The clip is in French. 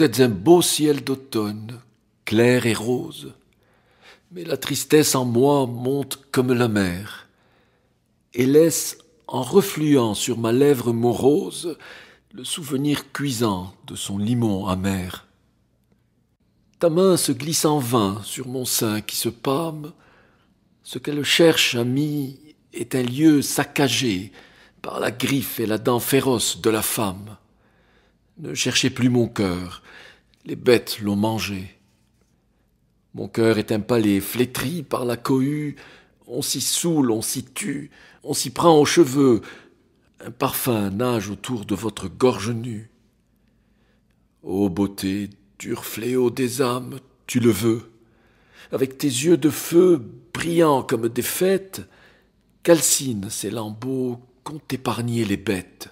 Vous êtes un beau ciel d'automne, clair et rose, mais la tristesse en moi monte comme la mer, et laisse, en refluant sur ma lèvre morose, le souvenir cuisant de son limon amer. Ta main se glisse en vain sur mon sein qui se pâme. Ce qu'elle cherche, ami, est un lieu saccagé par la griffe et la dent féroce de la femme. Ne cherchez plus mon cœur, les bêtes l'ont mangé. Mon cœur est un palais flétri par la cohue, on s'y saoule, on s'y tue, on s'y prend aux cheveux, un parfum nage autour de votre gorge nue. Ô beauté, dur fléau des âmes, tu le veux. Avec tes yeux de feu, brillants comme des fêtes, calcine ces lambeaux qu'ont épargnés les bêtes.